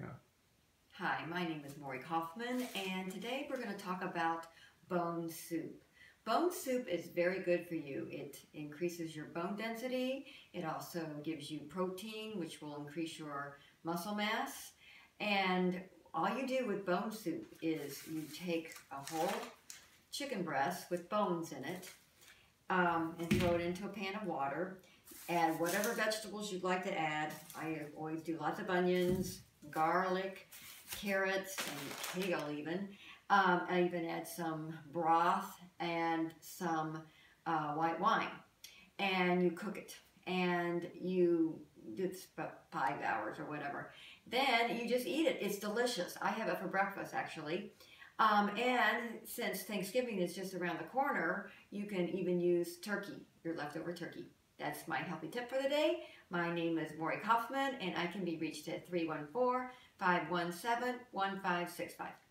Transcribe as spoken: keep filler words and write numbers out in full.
Go. Hi, my name is Maurie Cofman, and today we're going to talk about bone soup. Bone soup is very good for you. It increases your bone density. It also gives you protein, which will increase your muscle mass. And all you do with bone soup is you take a whole chicken breast with bones in it um, and throw it into a pan of water. Add whatever vegetables you'd like to add. I always do lots of onions, garlic, carrots, and kale even. Um, I even add some broth and some uh, white wine. And you cook it. And you do this about five hours or whatever. Then you just eat it. It's delicious. I have it for breakfast, actually. Um, and since Thanksgiving is just around the corner, you can even use turkey, your leftover turkey. That's my healthy tip for the day. My name is Maurie Cofman, and I can be reached at three one four, five one seven, one five six five.